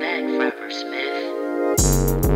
back, Frapper Smith.